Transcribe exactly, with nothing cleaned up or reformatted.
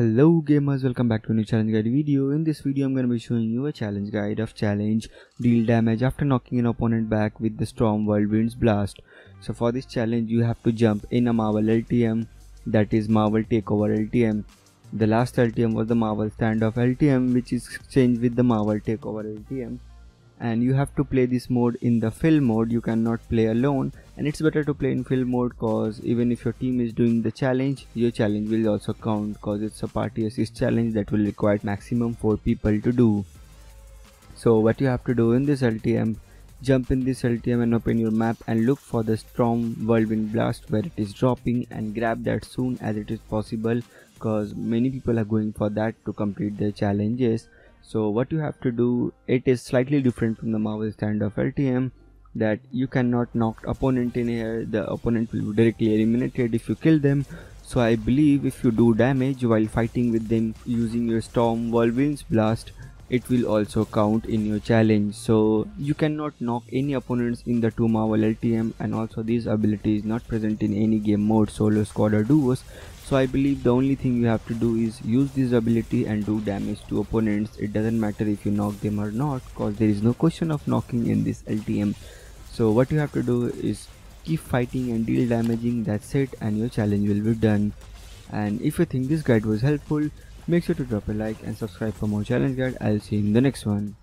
Hello gamers, welcome back to a new challenge guide video. In this video I'm going to be showing you a challenge guide of challenge deal damage after knocking an opponent back with the Storm Whirlwind Blast. So for this challenge you have to jump in a Marvel L T M, that is Marvel takeover L T M. The last L T M was the Marvel standoff L T M, which is changed with the Marvel takeover L T M, and you have to play this mode in the film mode. You cannot play alone, and it's better to play in film mode cause even if your team is doing the challenge, your challenge will also count cause it's a party assist challenge that will require maximum four people to do. So what you have to do in this L T M, jump in this L T M and open your map and look for the Storm Whirlwind Blast where it is dropping and grab that soon as it is possible cause many people are going for that to complete their challenges. So what you have to do, it is slightly different from the Marvel standoff L T M, that you cannot knock opponent in here. The opponent will be directly eliminated if you kill them. So I believe if you do damage while fighting with them using your Storm Whirlwind Blast, it will also count in your challenge. So you cannot knock any opponents in the two Marvel L T M, and also this ability is not present in any game mode, solo, squad or duos. So I believe the only thing you have to do is use this ability and do damage to opponents. It doesn't matter if you knock them or not cause there is no question of knocking in this L T M. So what you have to do is keep fighting and deal damaging, that's it, and your challenge will be done. And if you think this guide was helpful, make sure to drop a like and subscribe for more challenge guide. I'll see you in the next one.